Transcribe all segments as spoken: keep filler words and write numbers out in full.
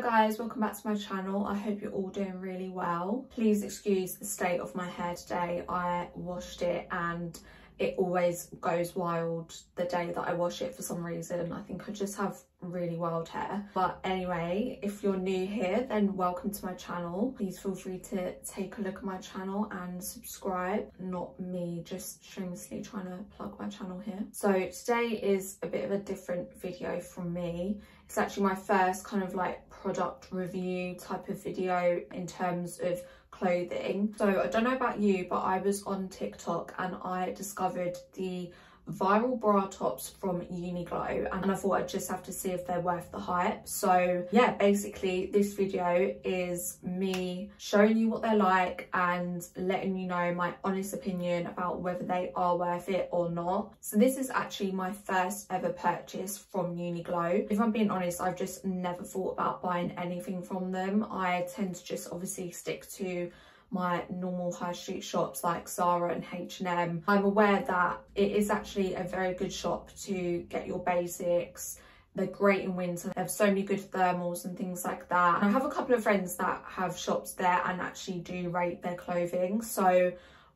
Hi guys, welcome back to my channel. I hope you're all doing really well. Please excuse the state of my hair today. I washed it and it always goes wild the day that I wash it for some reason. I think I just have really wild hair. But anyway, if you're new here, then welcome to my channel. Please feel free to take a look at my channel and subscribe. Not me just shamelessly trying to plug my channel here. So today is a bit of a different video from me. It's actually my first kind of like product review type of video in terms of clothing. So I don't know about you, but I was on TikTok and I discovered the viral bra tops from Uniqlo and I thought I'd just have to see if they're worth the hype. So yeah, basically this video is me showing you what they're like and letting you know my honest opinion about whether they are worth it or not. So this is actually my first ever purchase from Uniqlo. If I'm being honest, I've just never thought about buying anything from them. I tend to just obviously stick to my normal high street shops like Zara and H and M. I'm aware that it is actually a very good shop to get your basics. They're great in winter. They have so many good thermals and things like that. And I have a couple of friends that have shops there and actually do rate their clothing. So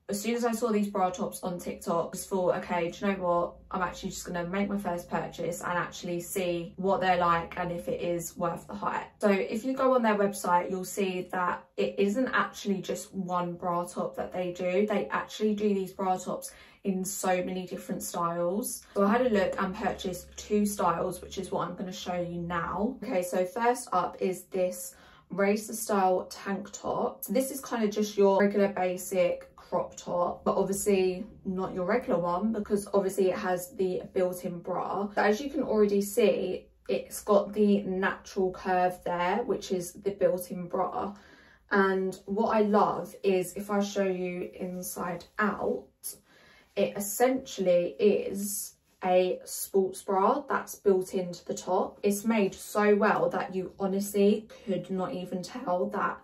as soon as I saw these bra tops on TikTok, I just thought, okay, do you know what? I'm actually just gonna make my first purchase and actually see what they're like and if it is worth the hype. So if you go on their website, you'll see that it isn't actually just one bra top that they do. They actually do these bra tops in so many different styles. So I had a look and purchased two styles, which is what I'm gonna show you now. Okay, so first up is this racer style tank top. So this is kind of just your regular basic crop top, but obviously not your regular one because obviously it has the built-in bra. But as you can already see, it's got the natural curve there, which is the built-in bra. And what I love is, if I show you inside out, it essentially is a sports bra that's built into the top. It's made so well that you honestly could not even tell that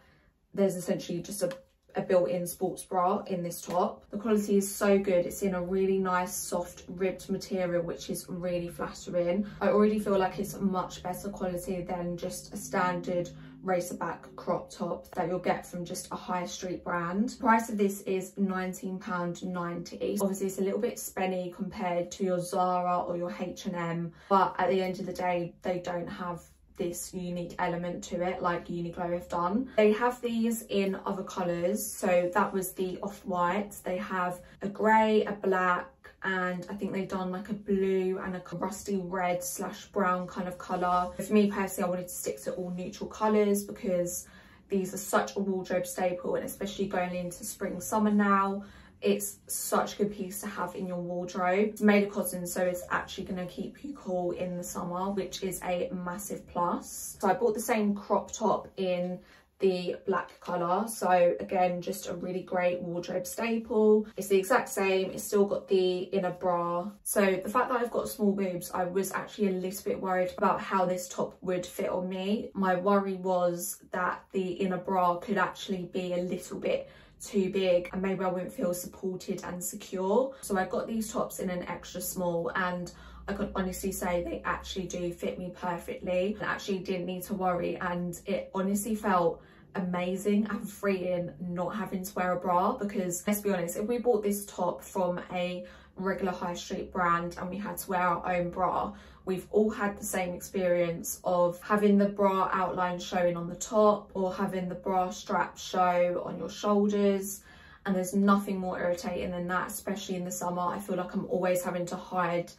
there's essentially just a a built-in sports bra in this top. The quality is so good. It's in a really nice soft ribbed material, which is really flattering. I already feel like it's much better quality than just a standard racerback crop top that you'll get from just a high street brand. The price of this is nineteen pounds ninety. Obviously it's a little bit spenny compared to your Zara or your H and M, but at the end of the day they don't have this unique element to it like Uniqlo have done. They have these in other colours, so that was the off-white. They have a grey, a black, and I think they've done like a blue and a rusty red slash brown kind of colour. For me personally, I wanted to stick to all neutral colours because these are such a wardrobe staple, and especially going into spring summer now, it's such a good piece to have in your wardrobe. It's made of cotton, so it's actually going to keep you cool in the summer, which is a massive plus. So I bought the same crop top in the black colour, so again just a really great wardrobe staple. It's the exact same, it's still got the inner bra. So the fact that I've got small boobs, I was actually a little bit worried about how this top would fit on me. My worry was that the inner bra could actually be a little bit too big and maybe I wouldn't feel supported and secure. So I got these tops in an extra small and I could honestly say they actually do fit me perfectly. I actually didn't need to worry, and it honestly felt amazing and freeing not having to wear a bra, because let's be honest, if we bought this top from a regular high street brand and we had to wear our own bra, we've all had the same experience of having the bra outline showing on the top or having the bra strap show on your shoulders, and there's nothing more irritating than that, especially in the summer. I feel like I'm always having to hide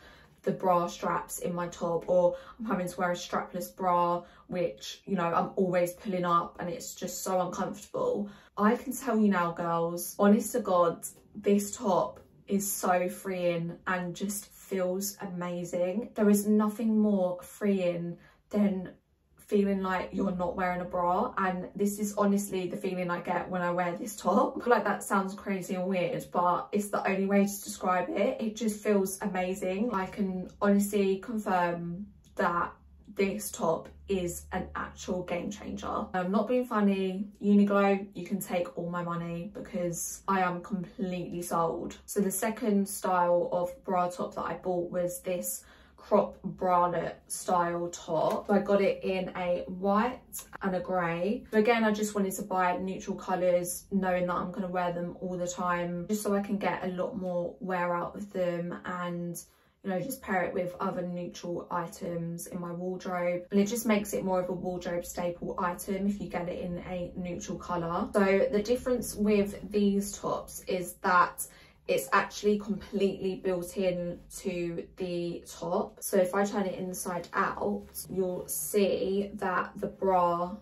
the bra straps in my top, or I'm having to wear a strapless bra, which, you know, I'm always pulling up and it's just so uncomfortable. I can tell you now, girls, honest to God, this top is so freeing and just feels amazing. There is nothing more freeing than feeling like you're not wearing a bra, and this is honestly the feeling I get when I wear this top. I feel like that sounds crazy and weird, but it's the only way to describe it. It just feels amazing. I can honestly confirm that this top is an actual game changer. I'm not being funny. Uniqlo, you can take all my money because I am completely sold. So the second style of bra top that I bought was this crop bralette style top. So I got it in a white and a grey. But again, I just wanted to buy neutral colours, knowing that I'm going to wear them all the time, just so I can get a lot more wear out of them, and you know, just pair it with other neutral items in my wardrobe. And it just makes it more of a wardrobe staple item if you get it in a neutral colour. So the difference with these tops is that it's actually completely built in to the top. So if I turn it inside out, you'll see that the bra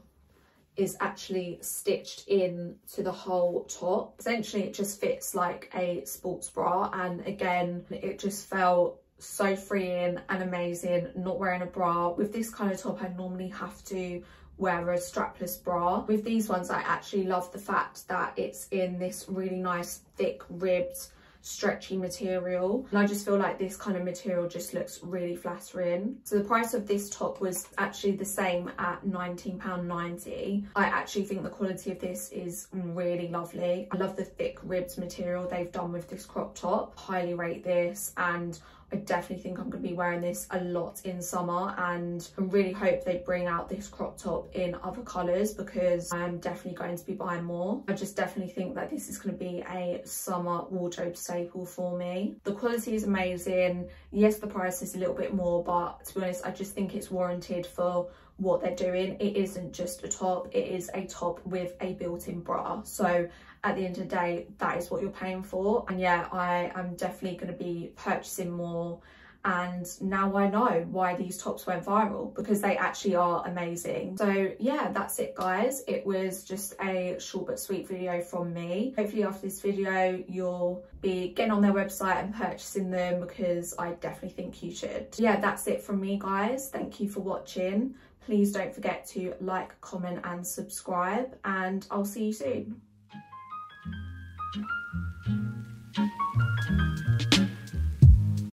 is actually stitched in to the whole top. Essentially, it just fits like a sports bra. And again, it just felt so freeing and amazing not wearing a bra. With this kind of top, I normally have to wear a strapless bra. With these ones, I actually love the fact that it's in this really nice thick ribbed stretchy material, and I just feel like this kind of material just looks really flattering. So the price of this top was actually the same at nineteen pounds ninety. I actually think the quality of this is really lovely. I love the thick ribbed material they've done with this crop top. Highly rate this, and I definitely think I'm going to be wearing this a lot in summer, and I really hope they bring out this crop top in other colours, because I'm definitely going to be buying more. I just definitely think that this is going to be a summer wardrobe staple for me. The quality is amazing. Yes, the price is a little bit more, but to be honest, I just think it's warranted for what they're doing. It isn't just a top, it is a top with a built-in bra. So at the end of the day, that is what you're paying for. And yeah, I am definitely going to be purchasing more. And now I know why these tops went viral, because they actually are amazing. So yeah, that's it guys. It was just a short but sweet video from me. Hopefully after this video, you'll be getting on their website and purchasing them, because I definitely think you should. Yeah, that's it from me guys. Thank you for watching. Please don't forget to like, comment and subscribe, and I'll see you soon.